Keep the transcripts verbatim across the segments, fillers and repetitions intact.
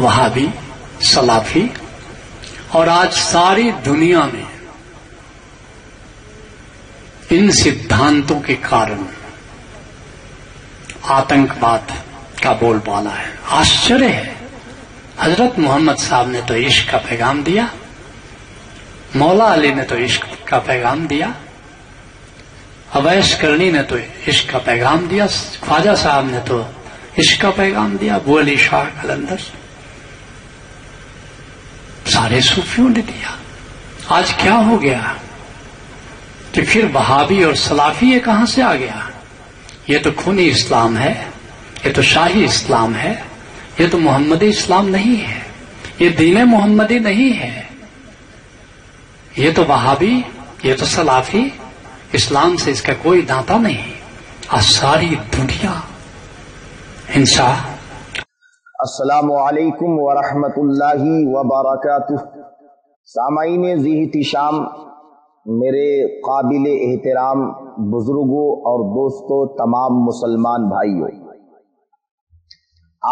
वहाबी, सलाफी और आज सारी दुनिया में इन सिद्धांतों के कारण आतंकवाद का बोलबाला है। आश्चर्य है, हजरत मोहम्मद साहब ने तो इश्क का पैगाम दिया, मौला अली ने तो इश्क का पैगाम दिया, अवैश कर्णी ने तो इश्क का पैगाम दिया, ख्वाजा साहब ने तो इश्क का पैगाम दिया, बू अली शाह कलंदर, सारे सूफियों ने दिया। आज क्या हो गया कि फिर वहाबी और सलाफी ये कहां से आ गया? ये तो खूनी इस्लाम है, ये तो शाही इस्लाम है, ये तो मोहम्मदी इस्लाम नहीं है, ये दीन मोहम्मदी नहीं है, ये तो वहाबी, ये तो सलाफी, इस्लाम से इसका कोई नाता नहीं। आज सारी दुनिया हिंसा। अस्सलामु अलैकुम व रहमतुल्लाहि व बरकातुह। सामाईन ज़ीहती शाम, मेरे काबिल एहतराम बुजुर्गों और दोस्तों, तमाम मुसलमान भाइयों,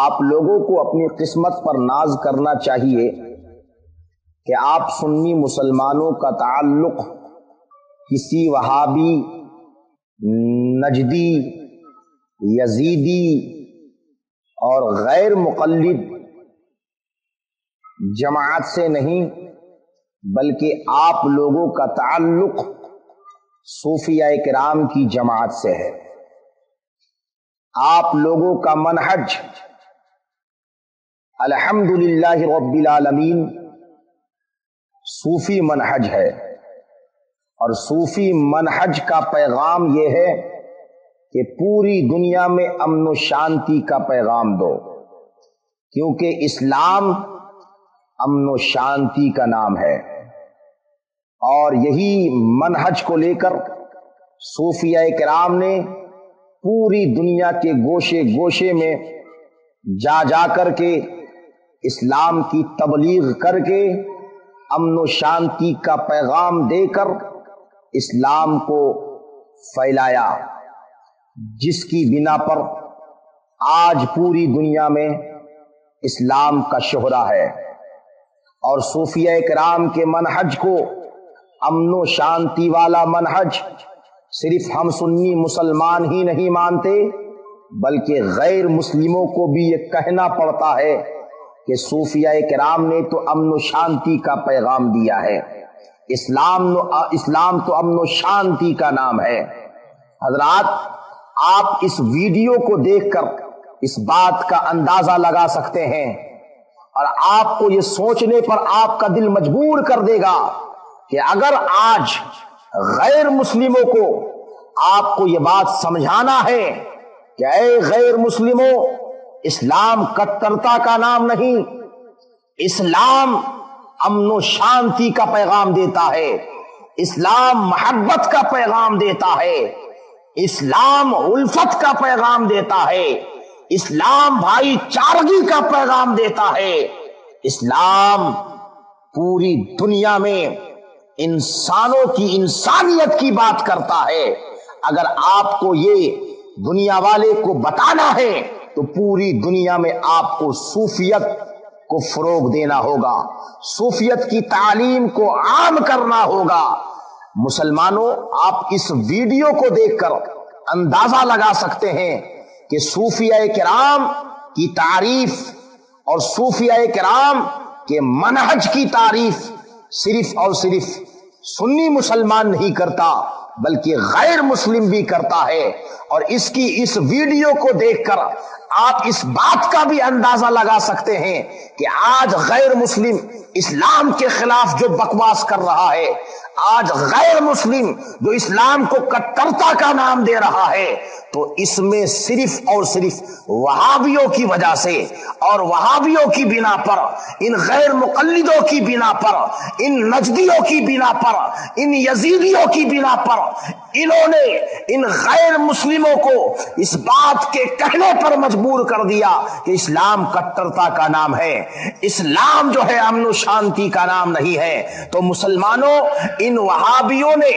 आप लोगों को अपनी किस्मत पर नाज करना चाहिए कि आप सुन्नी मुसलमानों का ताल्लुक किसी वहाबी, नजदी, यजीदी और गैर मुक़ल्लिद जमात से नहीं, बल्कि आप लोगों का ताल्लुक सूफियाए किराम की जमात से है। आप लोगों का मनहज अल्हम्दुलिल्लाह रब्बिल आलमीन सूफी मनहज है, और सूफी मनहज का पैगाम यह है कि पूरी दुनिया में अमन शांति का पैगाम दो, क्योंकि इस्लाम अमन शांति का नाम है। और यही मनहज को लेकर सूफियाए किराम ने पूरी दुनिया के गोशे गोशे में जा जा करके इस्लाम की तबलीग करके अमन शांति का पैगाम देकर इस्लाम को फैलाया, जिसकी बिना पर आज पूरी दुनिया में इस्लाम का शोहरा है। और सूफिया किराम के मनहज को अमन शांति वाला मनहज सिर्फ हम सुन्नी मुसलमान ही नहीं मानते, बल्कि गैर मुस्लिमों को भी ये कहना पड़ता है कि सूफिया किराम ने तो अमन शांति का पैगाम दिया है, इस्लाम इस्लाम तो अमन शांति का नाम है। हजरात, आप इस वीडियो को देखकर इस बात का अंदाजा लगा सकते हैं, और आपको ये सोचने पर आपका दिल मजबूर कर देगा कि अगर आज गैर मुस्लिमों को आपको ये बात समझाना है कि ऐ गैर मुस्लिमों, इस्लाम कट्टरता का नाम नहीं, इस्लाम अमन शांति का पैगाम देता है, इस्लाम मोहब्बत का पैगाम देता है, इस्लाम उल्फत का पैगाम देता है, इस्लाम भाईचारगी का पैगाम देता है, इस्लाम पूरी दुनिया में इंसानों की इंसानियत की बात करता है। अगर आपको ये दुनिया वाले को बताना है तो पूरी दुनिया में आपको सूफियत को फरोग देना होगा, सूफियत की तालीम को आम करना होगा। मुसलमानों, आप इस वीडियो को देखकर अंदाजा लगा सकते हैं कि सूफियाए किराम की तारीफ और सूफियाए किराम के मनहज की तारीफ सिर्फ और सिर्फ सुन्नी मुसलमान नहीं करता, बल्कि गैर मुस्लिम भी करता है। और इसकी इस वीडियो को देखकर आप इस बात का भी अंदाजा लगा सकते हैं कि आज गैर मुस्लिम इस्लाम के खिलाफ जो बकवास कर रहा है, आज गैर मुस्लिम जो इस्लाम को कट्टरता का नाम दे रहा है, तो इसमें सिर्फ और सिर्फ वहाबियों की वजह से और वहाबियों की बिना पर, इन गैर मुक़ल्लिदों की बिना पर, इन नजदियों की बिना पर, इन यजीदियों की बिना पर, इन्होंने इन गैर मुस्लिमों को इस बात के कहने पर मजबूर कर दिया कि इस्लाम कट्टरता का नाम है, इस्लाम जो है अमन शांति का नाम नहीं है। तो मुसलमानों, इन वहाबियों ने,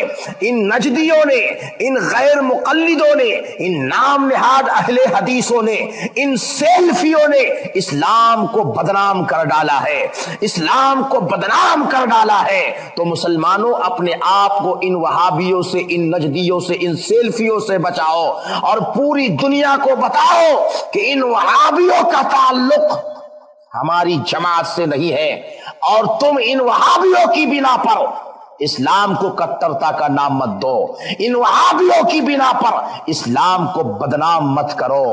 इन नजदियों ने, इन गैर मुकल्लिदों ने, इन नाम निहाद अहले हदीसों ने, इन सेल्फियों ने इस्लाम को बदनाम कर डाला है, इस्लाम को बदनाम कर डाला है। तो मुसलमानों, अपने आप को इन वहाबियों से, इन नजदियों से, इन सेल्फियों से बचाओ और पूरी दुनिया को बताओ कि इन वहाबियों का ताल्लुक हमारी जमात से नहीं है और तुम इन वहाबियों की बिना पर इस्लाम को कट्टरता का नाम मत दो, इन वहाबियों की बिना पर इस्लाम को बदनाम मत करो,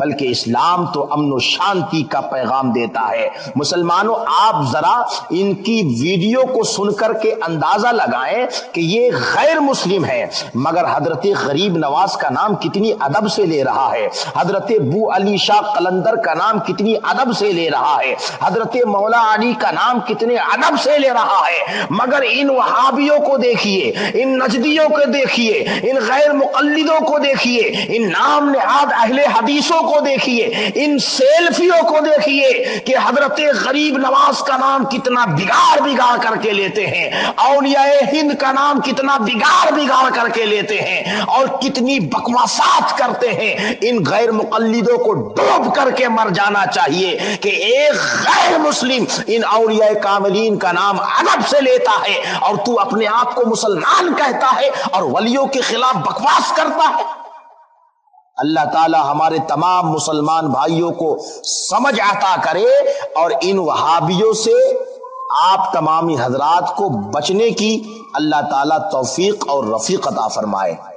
बल्कि इस्लाम तो अमन शांति का पैगाम देता है। मुसलमानों, आप जरा इनकी वीडियो को सुनकर के अंदाजा लगाएं कि ये गैर मुस्लिम है, मगर हजरत गरीब नवाज का नाम कितनी अदब से ले रहा है, हजरत बू अली शाह कलंदर का नाम कितनी अदब से ले रहा है, हजरत मौला अली का नाम कितने अदब से ले रहा है, मगर इन वहाबियों को देखिए, इन नजदियों को देखिए, इन गैर मुक़ल्लिदों को देखिए, इन नाम निहाद अहले हदीसों को देखिए, इन सेल्फियों को देखिए कि हजरत गरीब नवाज का नाम कितना बिगाड़ बिगाड़ करके लेते हैं, औलियाए हिंद का नाम कितना बिगाड़ बिगाड़ करके लेते हैं और कितनी बकवासात करते हैं। इन गैर मुकल्लिदों को डूब करके मर जाना चाहिए कि एक गैर मुस्लिम इन औलियाए कामिलीन का नाम अदब से लेता है और तू अपने आप को मुसलमान कहता है और वलियों के खिलाफ बकवास करता है। अल्लाह ताला हमारे तमाम मुसलमान भाइयों को समझ आता करे और इन वहाबियों से आप तमामी हजरात को बचने की अल्लाह ताला तौफीक और रफीक अता फरमाए।